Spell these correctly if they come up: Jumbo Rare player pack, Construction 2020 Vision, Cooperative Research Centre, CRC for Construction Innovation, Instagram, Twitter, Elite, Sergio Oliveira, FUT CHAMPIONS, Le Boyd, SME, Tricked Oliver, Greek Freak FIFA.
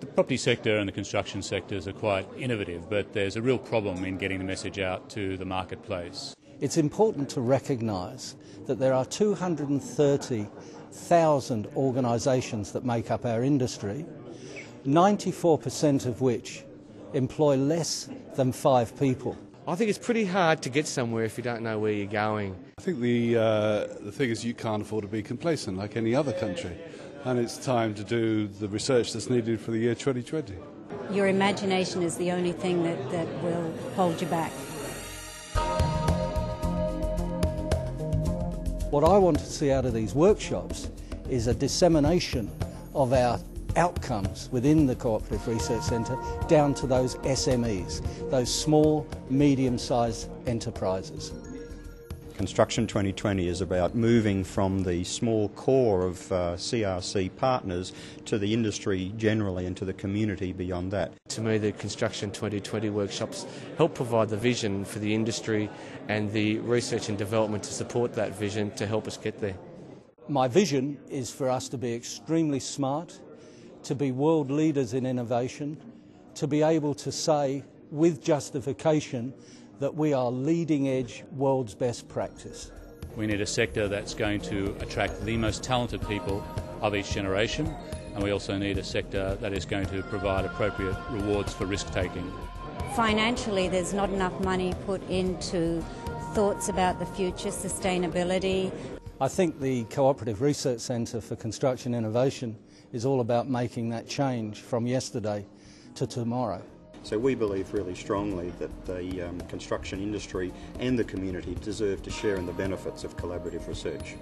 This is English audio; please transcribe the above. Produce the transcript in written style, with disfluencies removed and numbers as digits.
The property sector and the construction sectors are quite innovative, but there's a real problem in getting the message out to the marketplace. It's important to recognise that there are 230,000 organisations that make up our industry, 94% of which employ less than 5 people. I think it's pretty hard to get somewhere if you don't know where you're going. I think the thing is you can't afford to be complacent like any other country, and it's time to do the research that's needed for the year 2020. Your imagination is the only thing that will hold you back. What I want to see out of these workshops is a dissemination of our outcomes within the Cooperative Research Centre down to those SMEs, those small, medium-sized enterprises. Construction 2020 is about moving from the small core of CRC partners to the industry generally and to the community beyond that. To me, the Construction 2020 workshops help provide the vision for the industry and the research and development to support that vision to help us get there. My vision is for us to be extremely smart, to be world leaders in innovation, to be able to say with justification that we are leading edge, world's best practice. We need a sector that's going to attract the most talented people of each generation, and we also need a sector that is going to provide appropriate rewards for risk taking. Financially, there's not enough money put into thoughts about the future, sustainability. I think the Cooperative Research Centre for Construction Innovation is all about making that change from yesterday to tomorrow. So we believe really strongly that the construction industry and the community deserve to share in the benefits of collaborative research.